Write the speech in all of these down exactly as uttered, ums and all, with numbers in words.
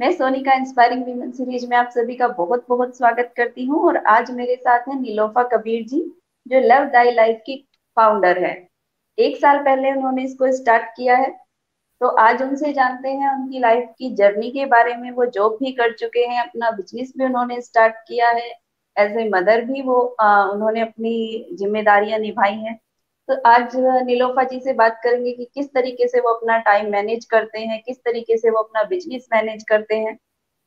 मैं Sonika inspiring women series में आप सभी का बहुत बहुत स्वागत करती हूं और आज मेरे साथ है नीलोफा कबीर जी जो लव डे लाइफ की फाउंडर है। एक साल पहले उन्होंने इसको स्टार्ट किया है, तो आज उनसे जानते हैं उनकी लाइफ की जर्नी के बारे में। वो जॉब भी कर चुके हैं, अपना बिजनेस भी उन्होंने स्टार्ट किया है, एज ए मदर भी वो आ, उन्होंने अपनी जिम्मेदारियां निभाई हैं। तो आज नीलोफा जी से बात करेंगे कि किस तरीके से वो अपना टाइम मैनेज करते हैं, किस तरीके से वो अपना बिजनेस मैनेज करते हैं।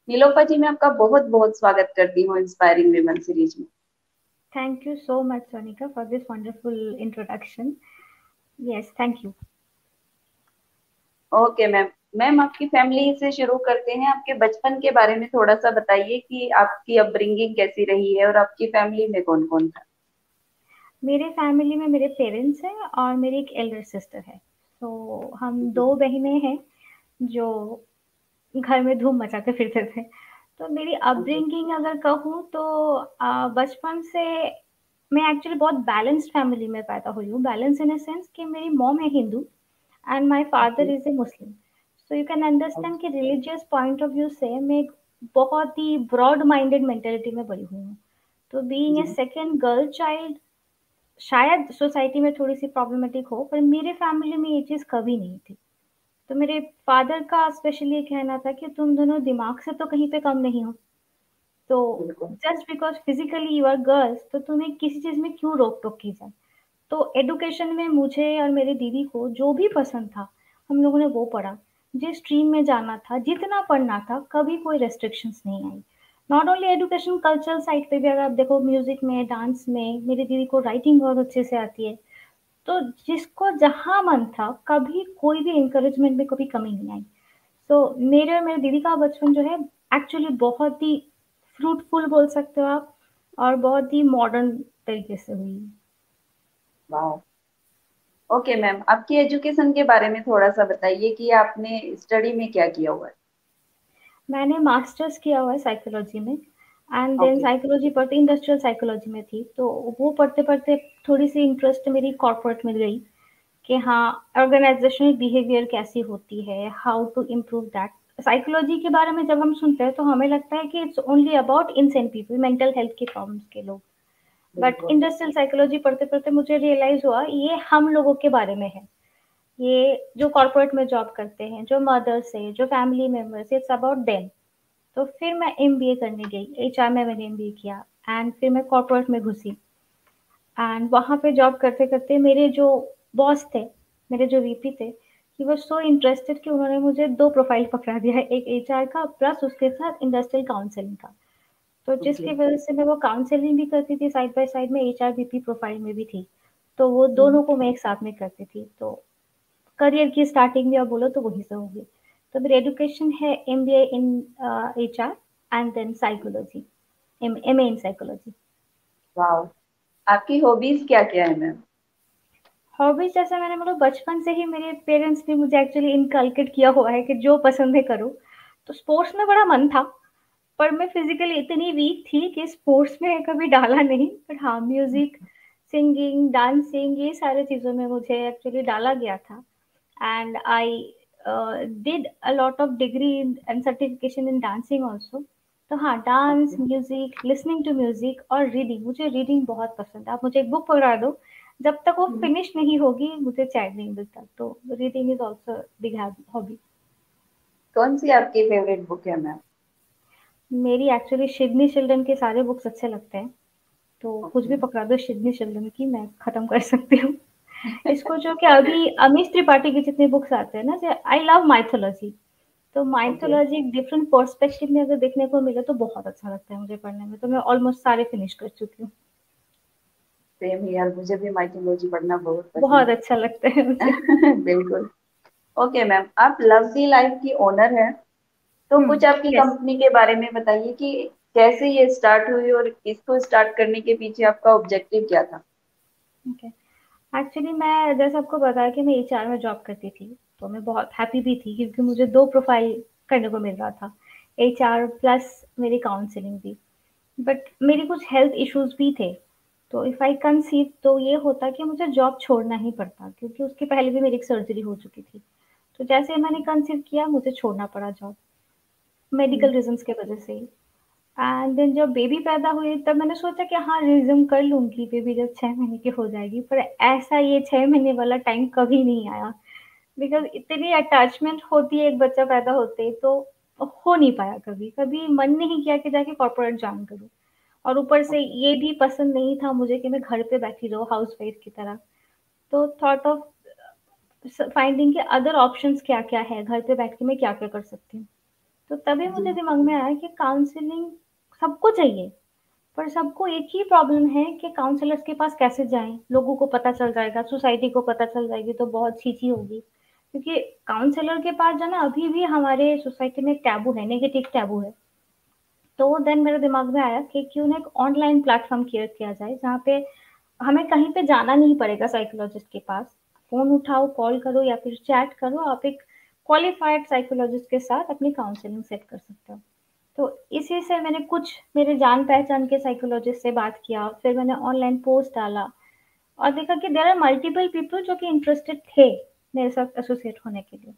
नीलोफा जी, मैं आपका बहुत बहुत स्वागत करती हूँ इंस्पायरिंग विमेन सीरीज में। Thank you so much Sonika for this wonderful introduction. Yes, thank you. Okay ma'am, ma'am आपकी फैमिली से शुरू करते हैं। आपके बचपन के बारे में थोड़ा सा बताइए कि आपकी अपब्रिंगिंग कैसी रही है और आपकी फैमिली में कौन कौन था। मेरे फैमिली में मेरे पेरेंट्स हैं और मेरी एक एल्डर सिस्टर है, तो हम दो बहनें हैं जो घर में धूम मचाते फिरते थे। तो मेरी अपब्रिंगिंग अगर कहूँ तो बचपन से मैं एक्चुअली बहुत बैलेंस्ड फैमिली में पैदा हुई हूँ। बैलेंस इन अ सेंस कि मेरी मॉम है Hindu and my father is a Muslim, so you can understand कि religious point of view से मैं बहुत ही broad minded mentality में बड़ी हुई हूँ। तो being a second girl child शायद society में थोड़ी सी problematic हो, पर मेरे family में ये चीज़ कभी नहीं थी। तो मेरे father का especially ये कहना था कि तुम दोनों दिमाग से तो कहीं पे कम नहीं हो, तो just because physically you are girls तो तुम्हें किसी चीज़ में क्यों रोक टोक की जाए। तो एडुकेशन में मुझे और मेरी दीदी को जो भी पसंद था हम लोगों ने वो पढ़ा, जिस स्ट्रीम में जाना था जितना पढ़ना था कभी कोई रेस्ट्रिक्शंस नहीं आई। Not only education, cultural side पे भी अगर आप देखो म्यूज़िक में, डांस में, मेरी दीदी को राइटिंग बहुत अच्छे से आती है। तो जिसको जहाँ मन था कभी कोई भी इंकरेजमेंट में कभी कमी नहीं आई। तो so, मेरे और मेरी दीदी का बचपन जो है एक्चुअली बहुत ही फ्रूटफुल बोल सकते हो आप और बहुत ही मॉडर्न तरीके से हुई। वाह, ओके मैम, आपकी एजुकेशन के बारे में थोड़ा सा बताइए कि आपने स्टडी में क्या किया हुआ है। मैंने मास्टर्स किया हुआ है साइकोलॉजी में एंड देन साइकोलॉजी पढ़ते इंडस्ट्रियल साइकोलॉजी में थी। तो वो पढ़ते पढ़ते थोड़ी सी इंटरेस्ट मेरी कॉर्पोरेट में गई कि हाँ ऑर्गेनाइजेशनल बिहेवियर कैसी होती है, how to improve that. Psychology के बारे में जब हम सुनते हैं तो हमें लगता है कि it's only about insane people, mental health के प्रॉब्लम्स के लोग। बट इंडस्ट्रियल साइकोलॉजी पढ़ते पढ़ते मुझे रियलाइज हुआ ये हम लोगों के बारे में है, ये जो कॉर्पोरेट में जॉब करते हैं, जो मदर्स है, जो family members, it's about them. तो फिर मैं एमबीए करने गई, एचआर में मैंने एमबीए किया एंड फिर मैं कॉर्पोरेट में घुसी एंड वहाँ पे जॉब करते करते मेरे जो बॉस थे, मेरे जो वीपी थे, कि वो सो इंटरेस्टेड कि उन्होंने मुझे दो प्रोफाइल पकड़ा दिया, एक एचआर का प्लस उसके साथ इंडस्ट्रियल काउंसलिंग का। तो okay. जिसकी वजह से मैं वो काउंसलिंग भी करती थी, साइड बाय साइड में एचआर बीपी प्रोफाइल में भी थी, तो वो दोनों को मैं एक साथ में करती थी। तो करियर की स्टार्टिंग भी आप बोलो तो वही से होगी। तो मेरी एजुकेशन है MBA in HR and then psychology, MA in psychology. Wow, आपकी हॉबीज क्या क्या है मैम? हॉबीज जैसे मैंने मतलब बचपन से ही मेरे पेरेंट्स ने मुझे एक्चुअली इनकल्केट किया हुआ है कि जो पसंद है करो। तो स्पोर्ट्स में बड़ा मन था, पर मैं फिजिकली इतनी वीक थी कि स्पोर्ट्स में कभी डाला नहीं। पर हाँ, म्यूजिक, सिंगिंग, डांसिंग, ये सारे चीज़ों में मुझे एक्चुअली डाला गया था and I did a lot of degree and certification in dancing also. तो हाँ, dance, music, listening to music और रीडिंग। मुझे रीडिंग बहुत पसंद है। आप मुझे एक बुक पढ़ा दो, जब तक वो फिनिश नहीं होगी मुझे चैन नहीं मिलता। तो reading is also big hobby. कौन सी आपकी फेवरेट बुक है मैम? मेरी एक्चुअली सिडनी शेल्डन के सारे बुक्स अच्छे लगते हैं, तो okay. कुछ भी पकड़ा दो सिडनी शेल्डन की मैं खत्म कर सकती हूँ। इसको जो कि अभी अमीश त्रिपाठी के जितने बुक्स आते हैं ना, आई लव माइथोलॉजी, तो माइथोलॉजी एक डिफरेंट पर्सपेक्टिव में अगर देखने को मिले तो बहुत अच्छा लगता है मुझे पढ़ने में। तो मैं ऑलमोस्ट सारे फिनिश कर चुकी हूँ। सेम यार, मुझे भी माइथोलॉजी पढ़ना बहुत बहुत अच्छा लगता है मुझे। बिल्कुल। ओके मैम, आप लव डे लाइफ की ओनर है, तो कुछ आपकी yes. कंपनी के बारे में बताइए कि कैसे ये स्टार्ट हुई और इसको स्टार्ट करने के पीछे आपका ऑब्जेक्टिव क्या था? Actually okay. मैं जैसे आपको बताया कि मैं एचआर में जॉब करती थी, तो मैं बहुत हैप्पी भी थी क्योंकि मुझे दो प्रोफाइल करने को मिल रहा था, एचआर प्लस मेरी काउंसलिंग भी। बट मेरी कुछ हेल्थ इश्यूज भी थे, तो इफ़ आई कंसीव तो ये होता कि मुझे जॉब छोड़ना ही पड़ता, क्योंकि उसके पहले भी मेरी एक सर्जरी हो चुकी थी। तो जैसे मैंने कंसीव किया मुझे छोड़ना पड़ा जॉब। मेडिकल रीजंस के वजह से ही। एंड देन जब बेबी पैदा हुई तब मैंने सोचा कि हाँ रिज्यूम कर लूँगी, बेबी जब छः महीने की हो जाएगी, पर ऐसा ये छः महीने वाला टाइम कभी नहीं आया, बिकॉज इतनी अटैचमेंट होती है एक बच्चा पैदा होते, तो हो नहीं पाया कभी कभी। मन नहीं किया कि जाके कॉर्पोरेट ज्वाइन करूँ, और ऊपर से ये भी पसंद नहीं था मुझे कि मैं घर पे बैठी रहूँ हाउसवाइफ की तरह। तो थॉट ऑफ फाइंडिंग के अदर ऑप्शंस क्या क्या है, घर पे बैठ के मैं क्या क्या कर सकती हूँ। तो तभी मुझे दिमाग में आया कि काउंसलिंग सबको चाहिए, पर सबको एक ही प्रॉब्लम है कि काउंसलर्स के पास कैसे जाएं, लोगों को पता चल जाएगा, सोसाइटी को पता चल जाएगी तो बहुत छींची होगी, क्योंकि काउंसलर के पास जाना अभी भी हमारे सोसाइटी में टैबू है, नेगेटिव टैबू है। तो देन मेरे दिमाग में आया कि क्यों ना एक ऑनलाइन प्लेटफॉर्म क्रिएट किया जाए जहाँ पे हमें कहीं पे जाना नहीं पड़ेगा साइकोलॉजिस्ट के पास। फ़ोन उठाओ, कॉल करो या फिर चैट करो, आप एक क्वालिफाइड साइकोलॉजिस्ट के साथ अपनी काउंसलिंग सेट कर सकते हो। तो इसी से मैंने कुछ मेरे जान पहचान के साइकोलॉजिस्ट से बात किया, फिर मैंने ऑनलाइन पोस्ट डाला और देखा कि देयर आर मल्टीपल पीपल जो कि इंटरेस्टेड थे मेरे साथ एसोसिएट होने के लिए।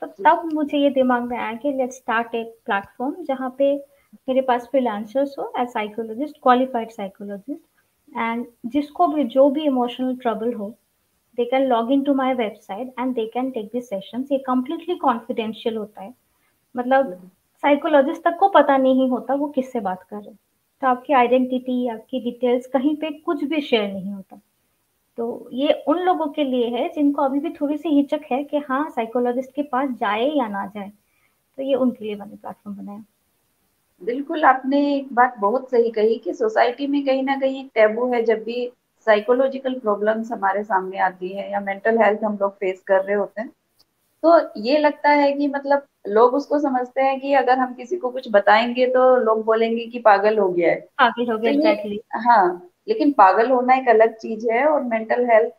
तो तब मुझे ये दिमाग में आया कि लेट्स स्टार्ट ए प्लेटफॉर्म जहाँ पे मेरे पास फ्रीलांसर्स हो as psychologist, qualified psychologist, and जिसको भी जो भी इमोशनल ट्रबल हो they can log into my website and they can take these sessions। ये completely confidential होता है, मतलब साइकोलॉजिस्ट तक को पता नहीं होता वो किससे बात कर रहे हैं, तो आपकी आइडेंटिटी, आपकी डिटेल्स कहीं पे कुछ भी शेयर नहीं होता। तो ये उन लोगों के लिए है जिनको अभी भी थोड़ी सी हिचक है कि हाँ साइकोलॉजिस्ट के पास जाए या ना जाए, तो ये उनके लिए मैंने प्लेटफॉर्म बनाया। बिल्कुल, आपने एक बात बहुत सही कही कि सोसाइटी में कहीं ना कहीं टैबू है। जब भी साइकोलॉजिकल प्रॉब्लम्स हमारे सामने आती है या मेंटल हेल्थ हम लोग फेस कर रहे होते हैं, तो ये लगता है कि मतलब लोग उसको समझते हैं कि अगर हम किसी को कुछ बताएंगे तो लोग बोलेंगे कि पागल हो गया है, पागल हो गया। एग्जैक्टली, हाँ। लेकिन पागल होना एक अलग चीज है और मेंटल हेल्थ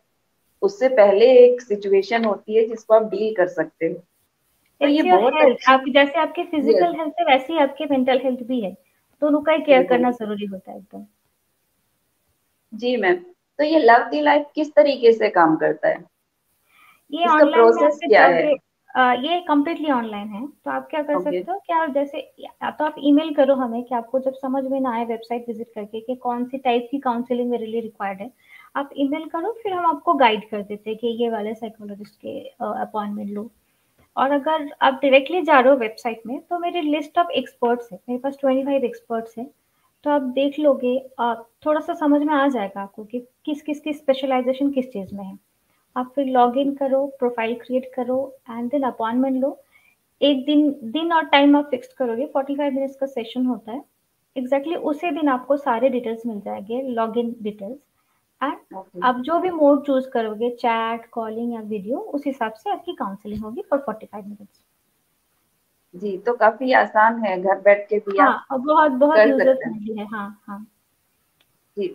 उससे पहले एक सिचुएशन होती है जिसको आप डील कर सकते हो। तो ये बहुत अच्छा, आप जैसे आपके फिजिकल हेल्थ है वैसे ही आपके मेंटल हेल्थ भी है, दोनों का केयर करना जरूरी होता है एकदम। जी मैम, तो ये लव दी लाइफ किस तरीके से काम करता है, ये इसका प्रोसेस क्या है? आ, ये कम्प्लीटली ऑनलाइन है, तो आप क्या कर okay. सकते हो कि आप जैसे या तो आप ईमेल करो हमें कि आपको जब समझ में ना आए वेबसाइट विजिट करके कि कौन सी टाइप की काउंसलिंग मेरे लिए रिक्वायर्ड है, आप ईमेल करो, फिर हम आपको गाइड कर देते हैं कि ये वाले साइकोलॉजिस्ट के अपॉइंटमेंट लो। और अगर आप डायरेक्टली जा रहे हो वेबसाइट में तो मेरी लिस्ट ऑफ एक्सपर्ट्स है, मेरे पास ट्वेंटी फाइव एक्सपर्ट्स है, तो आप देख लोगे, आप थोड़ा सा समझ में आ जाएगा आपको कि किस किस की स्पेशलाइजेशन किस चीज़ में है। आप फिर लॉग इन करो, प्रोफाइल क्रिएट करो एंड देन अपॉइंटमेंट लो। एक दिन दिन और टाइम आप फिक्स करोगे, पैंतालीस मिनट्स का सेशन होता है। एग्जैक्टली exactly उसी दिन आपको सारे डिटेल्स मिल जाएंगे, लॉग इन डिटेल्स, एंड आप जो भी मोड चूज करोगे, चैट, कॉलिंग या वीडियो, उस हिसाब से आपकी काउंसलिंग होगी फॉर फोर्टी फाइव मिनट्स। जी, तो काफी आसान है, घर बैठ के भी हाँ, आप बहुत बहुत यूजर फ्रेंडली है। हाँ हाँ जी,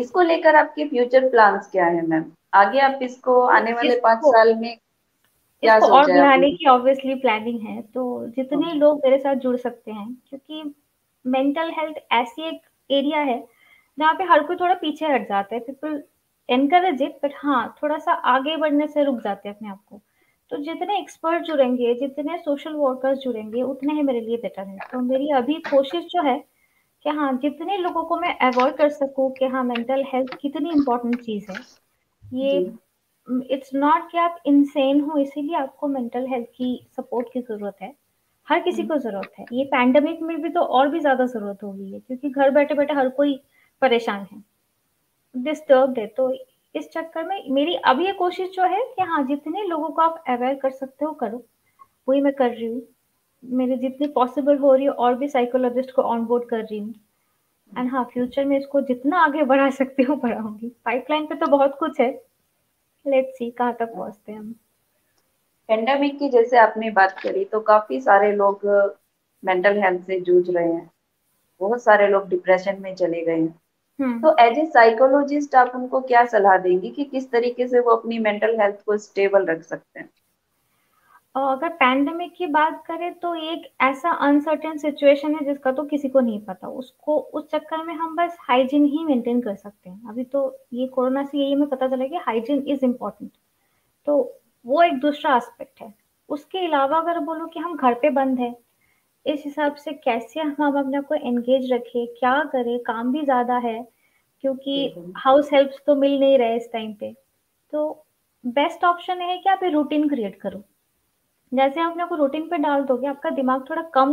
इसको लेकर आपके फ्यूचर प्लान्स क्या है मैम? आगे आप इसको आने वाले पाँच साल में क्या सोचा है? और बढ़ाने की ऑब्वियसली प्लानिंग है, तो जितने लोग मेरे साथ जुड़ सकते हैं, क्योंकि मेंटल हेल्थ ऐसी एक एरिया है जहाँ पे हर कोई थोड़ा पीछे हट जाता है, पीपल एनकरेज इट बट हाँ थोड़ा सा आगे बढ़ने से रुक जाते हैं अपने आप को। तो जितने एक्सपर्ट जुड़ेंगे, जितने सोशल वर्कर्स जुड़ेंगे, उतने ही मेरे लिए बेटर है। तो मेरी अभी कोशिश जो है कि हाँ जितने लोगों को मैं अवॉइड कर सकूँ कि हाँ मेंटल हेल्थ कितनी इम्पोर्टेंट चीज़ है, ये इट्स नॉट कि आप इंसेन हो इसीलिए आपको मेंटल हेल्थ की सपोर्ट की ज़रूरत है, हर किसी को ज़रूरत है। ये पैंडमिक में भी तो और भी ज़्यादा ज़रूरत होगी है, क्योंकि घर बैठे बैठे हर कोई परेशान है, डिस्टर्ब्ड है। तो इस चक्कर में मेरी अब ये कोशिश जो है कि हाँ जितने लोगों को आप अवेयर कर सकते हो करो, वही मैं कर रही हूँ। मेरे जितनी पॉसिबल हो रही है और भी साइकोलॉजिस्ट को ऑनबोर्ड कर रही हूँ, एंड हाँ फ्यूचर में इसको जितना आगे बढ़ा सकती हूँ बढ़ाऊंगी। पाइपलाइन पे तो बहुत कुछ है, लेट्स सी कहाँ तक पहुँचते हैं हम। पेंडेमिक की जैसे आपने बात करी, तो काफी सारे लोग मेंटल हेल्थ से जूझ रहे हैं, बहुत सारे लोग डिप्रेशन में चले गए हैं, तो एज ए साइकोलॉजिस्ट आप उनको क्या सलाह देंगी कि किस तरीके से वो अपनी मेंटल हेल्थ को स्टेबल रख सकते हैं? और अगर पैंडेमिक की बात करें तो एक ऐसा अनसर्टेन सिचुएशन है जिसका तो किसी को नहीं पता, उसको उस चक्कर में हम बस हाइजीन ही मेंटेन कर सकते हैं। अभी तो ये कोरोना से यही हमें पता चला कि हाइजीन इज इम्पोर्टेंट, तो वो एक दूसरा एस्पेक्ट है। उसके अलावा अगर बोलो कि हम घर पे बंद है, इस हिसाब से कैसे हम अपने को एंगेज रखें, क्या करें, काम भी ज्यादा है क्योंकि हाउस हेल्प्स तो मिल नहीं रहे इस टाइम पे। तो बेस्ट ऑप्शन है कि आप ये रूटीन क्रिएट करो। जैसे आप अपने को रूटीन पे डाल दोगे आपका दिमाग थोड़ा कम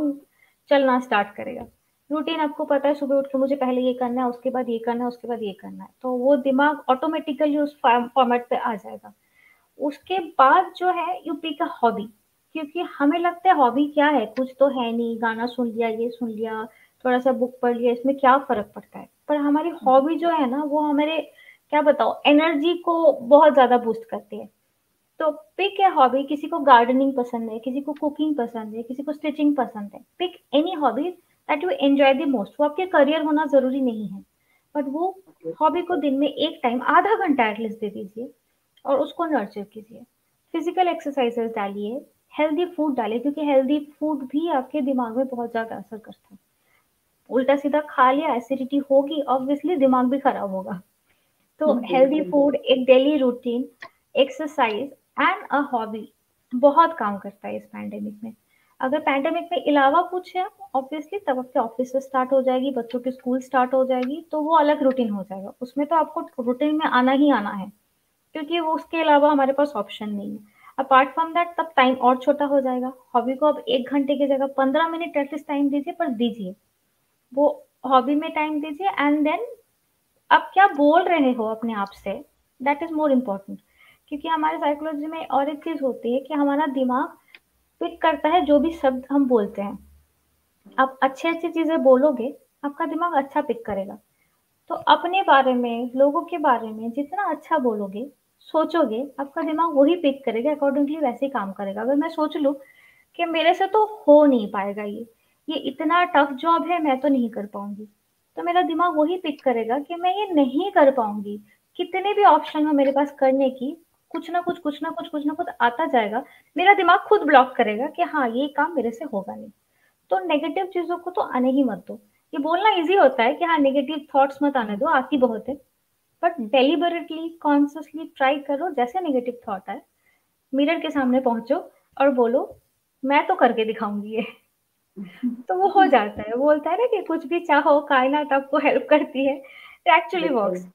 चलना स्टार्ट करेगा। रूटीन आपको पता है सुबह उठ के मुझे पहले ये करना है, उसके बाद ये करना है, उसके बाद ये करना है, तो वो दिमाग ऑटोमेटिकली उस फॉर्मेट पे आ जाएगा। उसके बाद जो है यू पिक अ हॉबी, क्योंकि हमें लगता है हॉबी क्या है, कुछ तो है नहीं, गाना सुन लिया, ये सुन लिया, थोड़ा सा बुक पढ़ लिया, इसमें क्या फर्क पड़ता है। पर हमारी हॉबी जो है ना वो हमारे क्या बताओ एनर्जी को बहुत ज्यादा बूस्ट करती है। तो पिक ए हॉबी, किसी को गार्डनिंग पसंद है, किसी को कुकिंग पसंद है, किसी को स्टिचिंग पसंद है। Pick any hobby that you enjoy the most. वो आपके करियर होना जरूरी नहीं है, बट वो हॉबी को दिन में एक टाइम आधा घंटा एटलीस्ट दे दीजिए और उसको नर्चर कीजिए। फिजिकल एक्सरसाइजेस डालिए, हेल्दी फूड डालिए, क्योंकि हेल्दी फूड भी आपके दिमाग में बहुत ज़्यादा असर करता है। उल्टा सीधा खा लिया एसिडिटी होगी, ऑब्वियसली दिमाग भी खराब होगा। तो हेल्दी फूड, एक daily routine, exercise and a hobby बहुत काम करता है इस पैंडेमिक में। अगर पैंडेमिक में अलावा कुछ है ऑब्वियसली तब आपके ऑफिस स्टार्ट हो जाएगी, बच्चों के स्कूल स्टार्ट हो जाएगी, तो वो अलग रूटीन हो जाएगा। उसमें तो आपको रूटीन में आना ही आना है क्योंकि वो उसके अलावा हमारे पास ऑप्शन नहीं है। अपार्ट फ्रॉम दैट तब टाइम और छोटा हो जाएगा। हॉबी को आप एक घंटे की जगह पंद्रह मिनट एटलीस्ट टाइम दीजिए, पर दीजिए वो हॉबी में टाइम दीजिए। एंड देन आप क्या बोल रहे हो अपने आप से, दैट इज मोर इम्पोर्टेंट, क्योंकि हमारे साइकोलॉजी में और एक चीज होती है कि हमारा दिमाग पिक करता है जो भी शब्द हम बोलते हैं। आप अच्छे अच्छी चीजें बोलोगे आपका दिमाग अच्छा पिक करेगा। तो अपने बारे में, लोगों के बारे में जितना अच्छा बोलोगे, सोचोगे, आपका दिमाग वही पिक करेगा, अकॉर्डिंगली वैसे ही काम करेगा। अगर मैं सोच लूँ कि मेरे से तो हो नहीं पाएगा, ये ये इतना टफ जॉब है, मैं तो नहीं कर पाऊंगी, तो मेरा दिमाग वही पिक करेगा कि मैं ये नहीं कर पाऊंगी। कितने भी ऑप्शन हो मेरे पास करने की, कुछ ना कुछ कुछ ना कुछ कुछ ना कुछ आता जाएगा। मेरा दिमाग खुद ब्लॉक करेगा कि हाँ ये काम मेरे से होगा नहीं। तो नेगेटिव चीज़ों को तो आने ही मत दो। ये बोलना इजी होता है कि हाँ नेगेटिव थॉट्स मत आने दो, आती बहुत है, बट डेलिबरेटली कॉन्शियसली ट्राई करो। जैसे नेगेटिव थॉट आए मिरर के सामने पहुंचो और बोलो मैं तो करके दिखाऊंगी ये। तो वो हो जाता है। बोलता है ना कि कुछ भी चाहो कायनात आपको हेल्प करती है, तो एक्चुअली वर्क्स।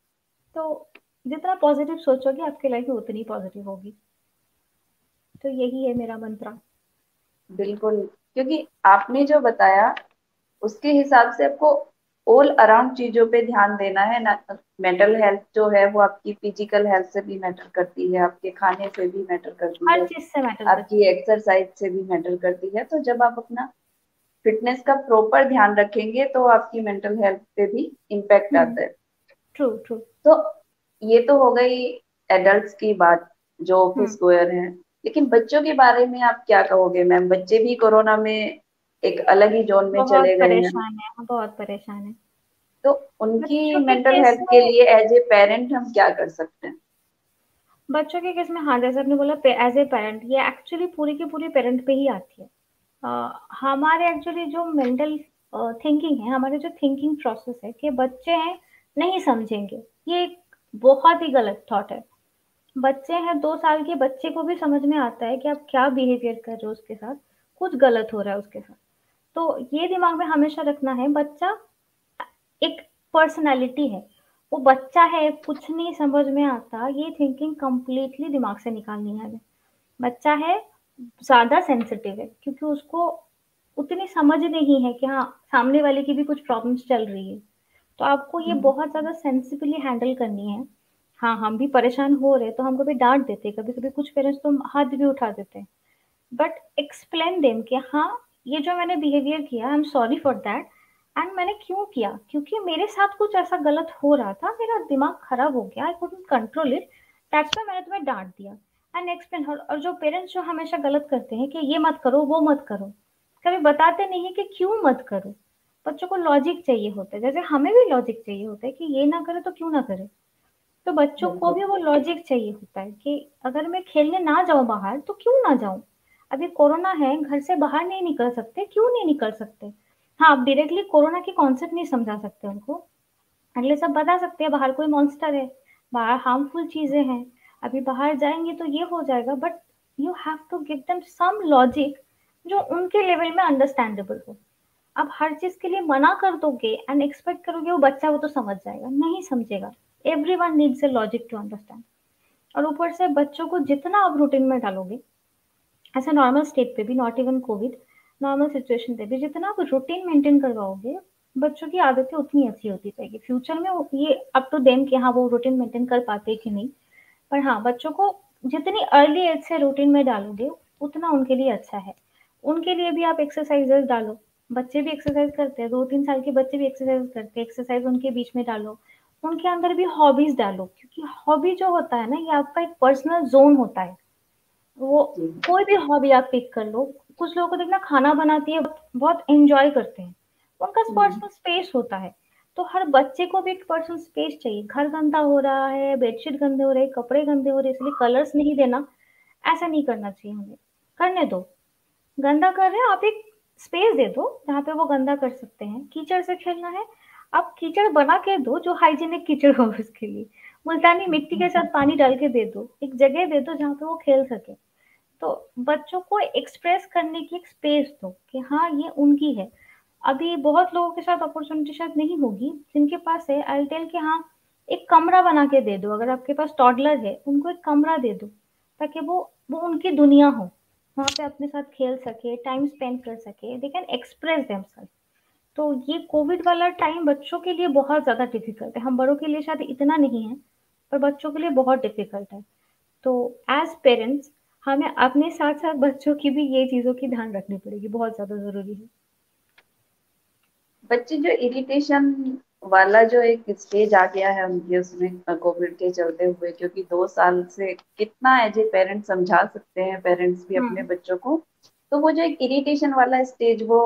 तो जितना पॉजिटिव सोचोगे आपकी लाइफ उतनी पॉजिटिव होगी। तो यही है मेरा मंत्र। बिल्कुल, क्योंकि आपने जो बताया उसके हिसाब से आपको ऑल अराउंड चीजों पे ध्यान देना है ना। मेंटल हेल्थ जो है वो आपकी फिजिकल हेल्थ से भी मैटर करती है, आपके खाने से भी मैटर करती है, हर चीज से मैटर करती है, आपकी एक्सरसाइज से भी मैटर करती है। तो जब आप अपना फिटनेस का प्रॉपर ध्यान रखेंगे तो आपकी मेंटल हेल्थ पे भी इम्पैक्ट आता है। True true. तो ये तो हो गई एडल्ट्स की बात जो ऑफिस गोयर है, लेकिन बच्चों के बारे में आप क्या कहोगे मैम? बच्चे भी कोरोना में एक अलग ही जोन में चले गए हैं, बहुत परेशान है। तो उनकी मेंटल हेल्थ के लिए एज ए पेरेंट हम क्या कर सकते हैं बच्चों के केस में? हाँ, जैसे आपने बोला एज ए पेरेंट, ये एक्चुअली पूरी की पूरी पेरेंट पे ही आती है। uh, हमारे एक्चुअली जो मेंटल थिंकिंग uh, है, हमारे जो थिंकिंग प्रोसेस है कि बच्चे हैं नहीं समझेंगे, ये एक बहुत ही गलत थॉट है। बच्चे हैं, दो साल के बच्चे को भी समझ में आता है कि आप क्या बिहेवियर कर रहे हो, उसके साथ कुछ गलत हो रहा है उसके साथ। तो ये दिमाग में हमेशा रखना है, बच्चा एक पर्सनालिटी है, वो बच्चा है, कुछ नहीं समझ में आता, ये थिंकिंग कंप्लीटली दिमाग से निकालनी है हमें। बच्चा है, ज़्यादा सेंसिटिव है, क्योंकि उसको उतनी समझ नहीं है कि हाँ सामने वाले की भी कुछ प्रॉब्लम्स चल रही है। तो आपको ये बहुत ज़्यादा सेंसिटिवली हैंडल करनी है। हाँ, हम भी परेशान हो रहे, तो हम कभी डांट देते, कभी कभी कुछ पेरेंट्स तो हाथ भी उठा देते हैं, बट एक्सप्लेन देम कि हाँ ये जो मैंने बिहेवियर किया, I am sorry for that, and मैंने क्यों किया, क्योंकि मेरे साथ कुछ ऐसा गलत हो रहा था, मेरा दिमाग खराब हो गया, I couldn't control it, that's why मैंने तुम्हें डांट दिया, एंड एक्सप्लेन। और जो पेरेंट्स जो हमेशा गलत करते हैं कि ये मत करो, वो मत करो, कभी बताते नहीं है कि क्यों मत करो। बच्चों को लॉजिक चाहिए होता है, जैसे हमें भी लॉजिक चाहिए होता है कि ये ना करे तो क्यों ना करे, तो बच्चों को भी वो लॉजिक चाहिए होता है कि अगर मैं खेलने ना जाऊँ बाहर तो क्यों ना जाऊँ, अभी कोरोना है, घर से बाहर नहीं निकल सकते, क्यों नहीं निकल सकते। हाँ, आप डायरेक्टली कोरोना के कॉन्सेप्ट नहीं समझा सकते उनको, अगले सब बता सकते हैं बाहर कोई मॉन्स्टर है, बाहर हार्मफुल चीज़ें हैं, अभी बाहर जाएंगे तो ये हो जाएगा, but you have to give them some logic जो उनके लेवल में अंडरस्टैंडेबल हो। आप हर चीज के लिए मना कर दोगे एंड एक्सपेक्ट करोगे वो बच्चा वो तो समझ जाएगा, नहीं समझेगा। Everyone needs a logic to understand. और ऊपर से बच्चों को जितना आप रूटीन में डालोगे, ऐसा नॉर्मल स्टेट पे भी, not even Covid, normal situation पे भी जितना आप रूटीन मेंटेन करवाओगे बच्चों की आदतें उतनी अच्छी होती जाएगी। फ्यूचर में ये अप टू देम कि हाँ वो रूटीन मेंटेन कर पाते कि नहीं, पर हाँ बच्चों को जितनी अर्ली एज से रूटीन में डालोगे उतना उनके लिए अच्छा है। उनके लिए भी आप एक्सरसाइजेस डालो, बच्चे भी एक्सरसाइज करते हैं, दो तीन साल के बच्चे भी एक्सरसाइज करते हैं, एक्सरसाइज उनके बीच में डालो। उनके अंदर भी हॉबीज डालो, क्योंकि हॉबी जो होता है ना ये आपका एक पर्सनल जोन होता है। वो कोई भी हॉबी आप पिक कर लो, कुछ लोगों को देखना खाना बनाती है बहुत एंजॉय करते हैं, उनका पर्सनल स्पेस होता है। तो हर बच्चे को भी एक पर्सनल स्पेस चाहिए। घर गंदा हो रहा है, बेडशीट गंदे हो रहे, कपड़े गंदे हो रहे, इसलिए कलर्स नहीं देना, ऐसा नहीं करना चाहिए हमें। करने दो, गंदा कर रहे हैं आप एक स्पेस दे दो जहाँ पे वो गंदा कर सकते हैं। कीचड़ से खेलना है, आप कीचड़ बना के दो जो हाइजीनिक कीचड़ हो, उसके लिए मुल्तानी मिट्टी के साथ पानी डाल के दे दो, एक जगह दे दो जहाँ पे वो खेल सके। तो बच्चों को एक्सप्रेस करने की एक स्पेस दो कि हाँ ये उनकी है। अभी बहुत लोगों के साथ अपॉर्चुनिटी शायद नहीं होगी, जिनके पास है आई टेल के हाँ एक कमरा बना के दे दो। अगर आपके पास टॉडलर है उनको एक कमरा दे दो ताकि वो वो उनकी दुनिया हो, वहाँ पे अपने साथ खेल सके, टाइम स्पेंड कर सके, दे कैन एक्सप्रेस देमसेल्फ। तो ये कोविड वाला टाइम बच्चों के लिए बहुत ज़्यादा डिफिकल्ट है। हम बड़ों के लिए शायद इतना नहीं है, पर बच्चों के लिए बहुत डिफिकल्ट है। तो एज पेरेंट्स हमें अपने साथ साथ बच्चों की भी ये चीज़ों की ध्यान रखनी पड़ेगी, बहुत ज़्यादा ज़रूरी है। बच्चे जो इरिटेशन वाला जो एक स्टेज आ गया है उनकी, उसमें कोविड के चलते हुए, क्योंकि दो साल से कितना एज ए पेरेंट समझा सकते हैं पेरेंट्स भी अपने बच्चों को, तो वो जो एक इरिटेशन वाला स्टेज वो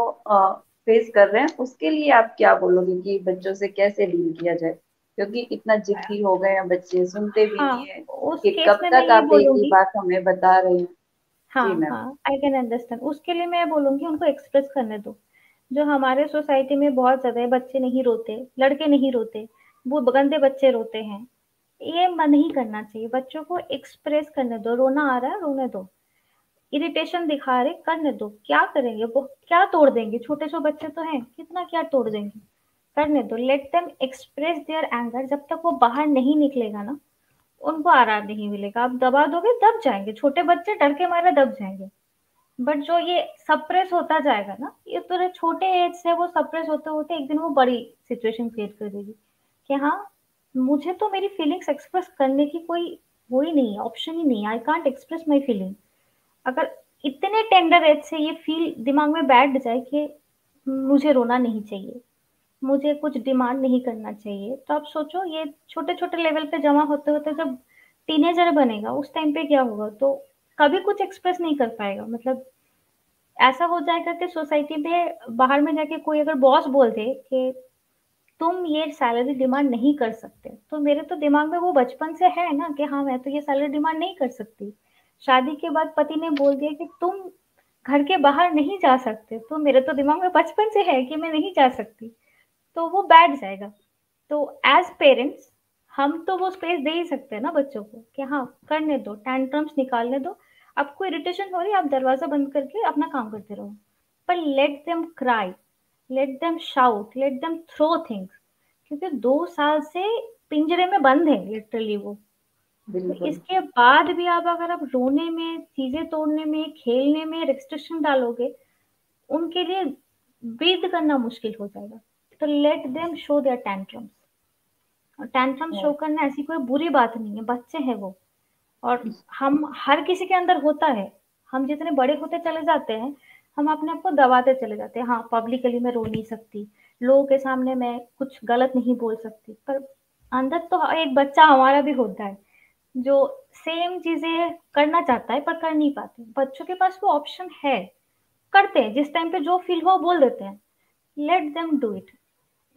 फेस कर रहे हैं, उसके लिए आप क्या बोलोगे कि बच्चों से कैसे डील किया जाए? क्योंकि इतना जिद्दी हो गए हैं बच्चे, सुनते भी नहीं है कि कब तक आप एक ही बात हमें बता रहे हैं। हाँ, आई कैन अंडरस्टैंड। उसके लिए मैं बोलूंगी उनको एक्सप्रेस करने दो। जो हमारे सोसाइटी में बहुत ज़्यादा है, बच्चे नहीं रोते, लड़के नहीं रोते, वो गंदे बच्चे रोते हैं, ये नहीं करना चाहिए। बच्चों को एक्सप्रेस करने दो, रोना आ रहा है रोने दो, इरिटेशन दिखा रहे करने दो। क्या करेंगे वो, क्या तोड़ देंगे? छोटे छोटे बच्चे तो हैं, कितना क्या तोड़ देंगे। करने दो, let them express their anger. जब तक वो बाहर नहीं निकलेगा ना उनको आराम नहीं मिलेगा। आप दबा दोगे दब जाएंगे, छोटे बच्चे डर के मारे दब जाएंगे। बट जो ये सप्रेस होता जाएगा ना, ये तो छोटे एज से वो सप्रेस होते होते एक दिन वो बड़ी सिचुएशन क्रिएट कर देगी कि हाँ मुझे तो मेरी फीलिंग्स एक्सप्रेस करने की कोई वो ही नहीं, ऑप्शन ही नहीं, I can't express my feeling. अगर इतने टेंडर एज से ये फील दिमाग में बैठ जाए कि मुझे रोना नहीं चाहिए, मुझे कुछ डिमांड नहीं करना चाहिए, तो आप सोचो ये छोटे छोटे लेवल पे जमा होते होते जब टीनेजर बनेगा उस टाइम पे क्या होगा। तो कभी कुछ एक्सप्रेस नहीं कर पाएगा। मतलब ऐसा हो जाएगा कि सोसाइटी में बाहर में जाके कोई अगर बॉस बोल दे कि तुम ये सैलरी डिमांड नहीं कर सकते, तो मेरे तो दिमाग में वो बचपन से है ना कि हाँ मैं तो ये सैलरी डिमांड नहीं कर सकती। शादी के बाद पति ने बोल दिया कि तुम घर के बाहर नहीं जा सकते, तो मेरे तो दिमाग में बचपन से है कि मैं नहीं जा सकती, तो वो बैठ जाएगा। तो एज पेरेंट्स हम तो वो स्पेस दे ही सकते हैं ना बच्चों को कि हाँ करने दो, टैंट्रम्स निकालने दो। आपको इरिटेशन हो रही है, आप दरवाजा बंद करके अपना काम करते रहो, पर let them cry, let them shout, let them throw things. क्योंकि दो साल से पिंजरे में बंद है लिटरली वो। तो इसके बाद भी आप अगर आप रोने में, चीजें तोड़ने में, खेलने में रिस्ट्रिक्शन डालोगे, उनके लिए ब्रीथ करना मुश्किल हो जाएगा। तो let them show their tantrums. और टैंट्रम शो करना ऐसी कोई बुरी बात नहीं है, बच्चे हैं वो। और हम हर किसी के अंदर होता है, हम जितने बड़े होते चले जाते हैं हम अपने आप को दबाते चले जाते हैं। हाँ पब्लिकली मैं रो नहीं सकती, लोगों के सामने मैं कुछ गलत नहीं बोल सकती, पर अंदर तो एक बच्चा हमारा भी होता है जो सेम चीजें करना चाहता है पर कर नहीं पाते। बच्चों के पास वो ऑप्शन है, करते हैं, जिस टाइम पे जो फील हो बोल देते हैं। Let them do it.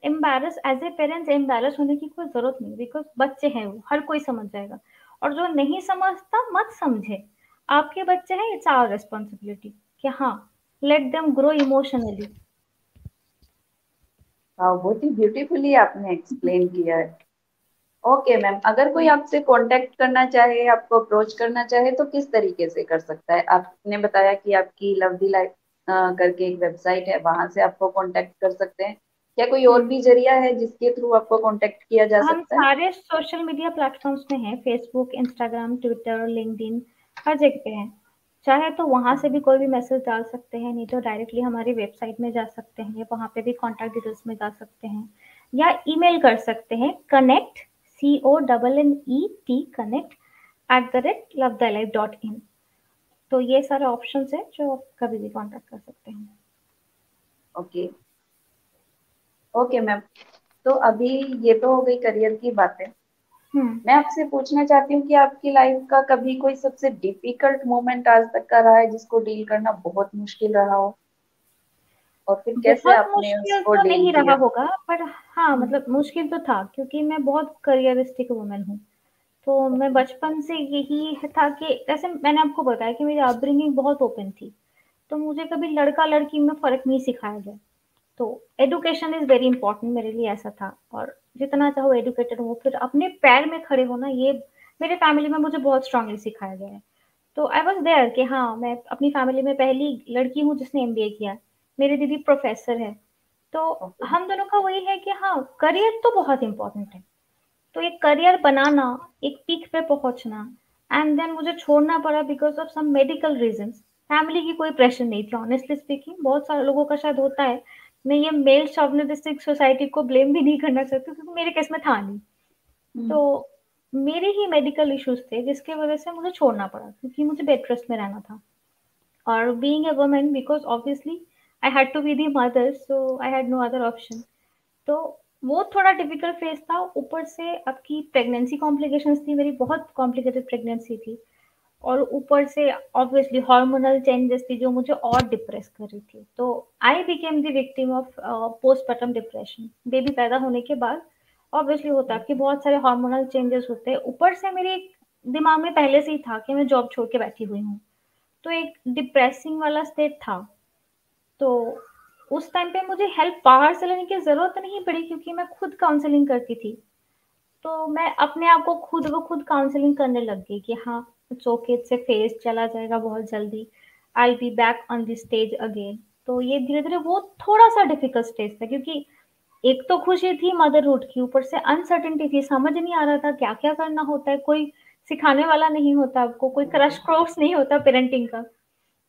Embarrass as a parents embarrass होने की कोई जरूरत नहीं, बिकॉज बच्चे हैं वो, हर कोई समझ जाएगा। और जो नहीं समझता मत समझे, आपके बच्चे हैं, इट्स आवर रेस्पॉन्सिबिलिटी कि हाँ लेट देम ग्रो इमोशनली। बहुत ही ब्यूटीफुली आपने एक्सप्लेन किया है। ओके okay, मैम, अगर कोई आपसे कांटेक्ट करना चाहे, आपको अप्रोच करना चाहे तो किस तरीके से कर सकता है? आपने बताया कि आपकी लव दी लाइफ करके एक वेबसाइट है, वहां से आपको कांटेक्ट कर सकते हैं। क्या कोई और भी जरिया है जिसके थ्रू आपको कांटेक्ट किया जा हम सकता है? हम सारे सोशल मीडिया प्लेटफॉर्म्स में हैं, फेसबुक, इंस्टाग्राम, ट्विटर, लिंक्डइन, हर जगह पे हैं। चाहे तो वहां से भी कोई भी मैसेज डाल सकते हैं, नहीं तो डायरेक्टली हमारी वेबसाइट में जा सकते हैं, वहां पे भी कॉन्टैक्ट डिटेल्स में जा सकते हैं, या ईमेल कर सकते हैं connect C O double N E T connect at the rate love the life dot in. तो ये सारे ऑप्शंस हैं जो आप कभी भी कांटेक्ट कर सकते हैं। ओके ओके मैम, तो अभी ये तो हो गई करियर की बातें। मैं आपसे पूछना चाहती हूँ कि आपकी लाइफ का कभी कोई सबसे डिफिकल्ट मोमेंट आज तक का रहा है जिसको डील करना बहुत मुश्किल रहा हो, और फिर कैसे आपने उसको डील नहीं रहा होगा? पर हाँ, मतलब मुश्किल तो था क्योंकि मैं बहुत करियरिस्टिक वुमन हूँ। तो मैं बचपन से यही था कि जैसे मैंने आपको बताया कि मेरी अपब्रिंगिंग बहुत ओपन थी, तो मुझे कभी लड़का लड़की में फर्क नहीं सिखाया गया। तो एडुकेशन इज वेरी इंपॉर्टेंट मेरे लिए ऐसा था, और जितना चाहो एडुकेटेड हो फिर अपने पैर में खड़े होना, ये मेरे फैमिली में मुझे बहुत स्ट्रांगली सिखाया गया है। तो आई वाज देयर कि हाँ, मैं अपनी फैमिली में पहली लड़की हूँ जिसने एमबीए किया, मेरी दीदी प्रोफेसर है। तो okay. हम दोनों का वही है कि हाँ, करियर तो बहुत इम्पोर्टेंट है। तो एक करियर बनाना, एक पीक पे पहुँचना, एंड देन मुझे छोड़ना पड़ा because of some medical reasons. Family की कोई प्रेशर नहीं थी ऑनेस्टली स्पीकिंग, बहुत सारे लोगों का शायद होता है। मैं ये मेल शॉविनिस्टिक सोसाइटी को ब्लेम भी नहीं करना चाहती क्योंकि मेरे केस में था नहीं। तो मेरे ही मेडिकल इश्यूज थे जिसके वजह से मुझे छोड़ना पड़ा क्योंकि मुझे बेड रेस्ट में रहना था। और being a woman because obviously I had to be the mother, so I had no other option. तो वो थोड़ा डिफिकल्ट फेज था। ऊपर से आपकी प्रेगनेंसी कॉम्प्लिकेशंस थी, मेरी बहुत कॉम्प्लिकेटेड प्रेगनेंसी थी, और ऊपर से ऑब्वियसली हार्मोनल चेंजेस थी जो मुझे और डिप्रेस कर रही थी। तो I became the victim of postpartum depression. Baby पैदा होने के बाद ऑब्वियसली होता है कि बहुत सारे हार्मोनल चेंजेस होते हैं। ऊपर से मेरे दिमाग में पहले से ही था कि मैं जॉब छोड़ के बैठी हुई हूँ, तो एक डिप्रेसिंग वाला स्टेट था। तो उस टाइम पे मुझे हेल्प बाहर से लेने की ज़रूरत नहीं पड़ी क्योंकि मैं खुद काउंसलिंग करती थी। तो मैं अपने आप को खुद ब खुद काउंसलिंग करने लग गई कि हाँ, it's okay, it's a phase, चला जाएगा बहुत जल्दी, I will be back on this stage again. तो ये धीरे धीरे वो थोड़ा सा डिफिकल्ट स्टेज था क्योंकि एक तो खुशी थी मदरहुड की, ऊपर से अनसर्टेनिटी थी, समझ नहीं आ रहा था क्या क्या करना होता है, कोई सिखाने वाला नहीं होता आपको, कोई क्रश कोर्स नहीं होता पेरेंटिंग का।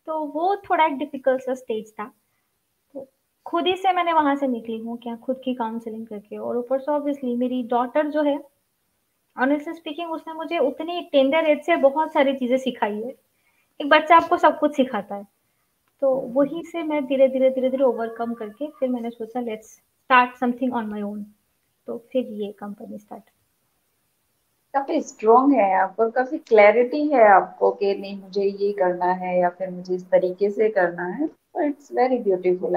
तो वो थोड़ा एक डिफिकल्ट सा स्टेज था। तो खुद ही से मैंने वहाँ से निकली हूँ क्या, खुद की काउंसलिंग करके। और ऊपर से ऑब्वियसली मेरी डॉटर जो है, ऑनेस्टली स्पीकिंग, उसने मुझे उतनी टेंडर एज से बहुत सारी चीज़ें सिखाई है। एक बच्चा आपको सब कुछ सिखाता है। तो वहीं से मैं धीरे धीरे धीरे धीरे ओवरकम करके फिर मैंने सोचा let's start something on my own. तो फिर ये कंपनी स्टार्ट। काफ़ी स्ट्रॉन्ग है आपको, काफ़ी क्लैरिटी है आपको कि नहीं मुझे ये करना है या फिर मुझे इस तरीके से करना है। It's very beautiful.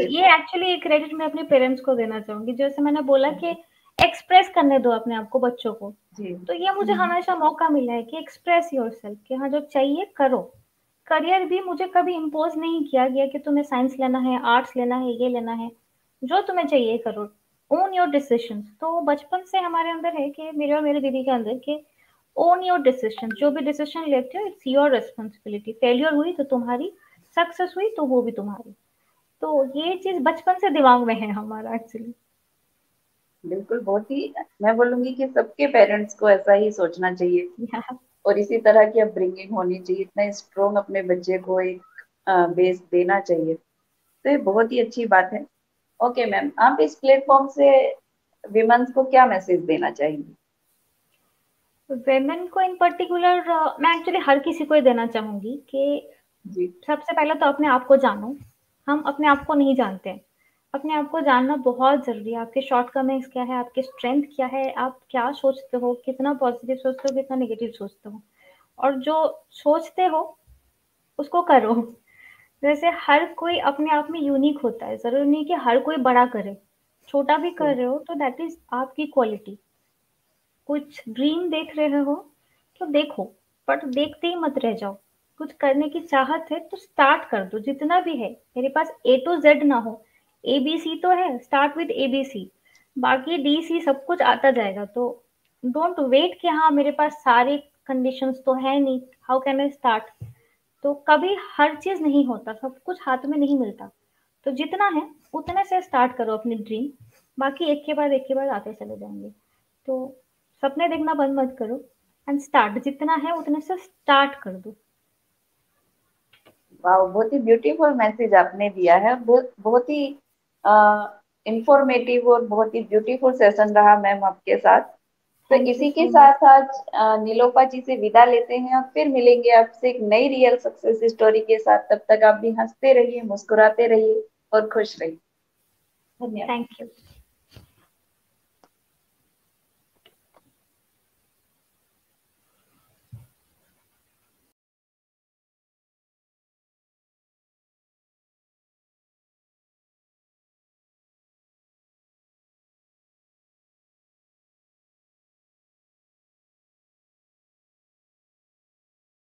ये एक्चुअली क्रेडिट मैं अपने पेरेंट्स को देना चाहूँगी। जैसे मैंने बोला कि एक्सप्रेस करने दो अपने आप को, बच्चों को, तो ये मुझे हमेशा मौका मिला है कि एक्सप्रेस योरसेल्फ, कि हाँ जो चाहिए करो। करियर भी मुझे कभी इम्पोज नहीं किया गया कि तुम्हें साइंस लेना है, आर्ट्स लेना है, ये लेना है, जो तुम्हें चाहिए करो, ओन योर डिसीजन। तो बचपन से हमारे अंदर है कि मेरे और मेरे दीदी के अंदर कि ओन योर डिसीजन, जो भी डिसीजन लेते हो इट्स योर रिस्पॉन्सिबिलिटी। फेलियर हुई तो तुम्हारी, सक्सेस हुई तो वो भी तुम्हारी। तो ये चीज़ बचपन से दिमाग में है हमारा एक्चुअली। बिल्कुल, बहुत ही मैं बोलूंगी कि सबके पेरेंट्स को ऐसा ही सोचना चाहिए yeah. और इसी तरह की अपब्रिंगिंग होनी चाहिए। इतना स्ट्रॉन्ग अपने बच्चे को एक बेस देना चाहिए, तो ये बहुत ही अच्छी बात है। ओके okay, मैम, आप इस प्लेटफॉर्म से विमेन्स को क्या मैसेज देना चाहेंगी? विमेन को इन पर्टिकुलर मैं एक्चुअली हर किसी को देना चाहूंगी कि सबसे पहले तो अपने आप को जानो। हम अपने आप को नहीं जानते हैं। अपने आप को जानना बहुत ज़रूरी है। आपके शॉर्टकमिंग्स क्या है, आपके स्ट्रेंथ क्या है, आप क्या सोचते हो, कितना पॉजिटिव सोचते हो, कितना नेगेटिव सोचते हो, और जो सोचते हो उसको करो। जैसे हर कोई अपने आप में यूनिक होता है, ज़रूरी नहीं कि हर कोई बड़ा करे, छोटा भी कर रहे हो तो दैट इज़ आपकी क्वालिटी। कुछ ड्रीम देख रहे हो तो देखो, बट देखते ही मत रह जाओ। कुछ करने की चाहत है तो स्टार्ट कर दो, जितना भी है। मेरे पास ए टू जेड ना हो, ए बी सी तो है, start with A B C, बाकी डी सी सब कुछ आता जाएगा। तो डोंट वेट कि हाँ मेरे पास सारे कंडीशंस तो है नहीं, हाउ कैन आई स्टार्ट। तो कभी हर चीज नहीं होता, सब कुछ हाथ में नहीं मिलता, तो जितना है उतने से स्टार्ट करो अपनी ड्रीम, बाकी एक के बाद एक के बाद आते चले जाएंगे। तो सपने देखना बंद मत करो एंड स्टार्ट, जितना है उतने से स्टार्ट कर दो। वाओ, बहुत ही ब्यूटीफुल मैसेज आपने दिया है, बहुत बहुत ही इंफॉर्मेटिव और बहुत ही ब्यूटीफुल सेशन रहा मैम आपके साथ। तो इसी के साथ आज नीलोफा जी से विदा लेते हैं और फिर मिलेंगे आपसे एक नई रियल सक्सेस स्टोरी के साथ। तब तक आप भी हंसते रहिए, मुस्कुराते रहिए और खुश रहिए। धन्यवाद, थैंक यू।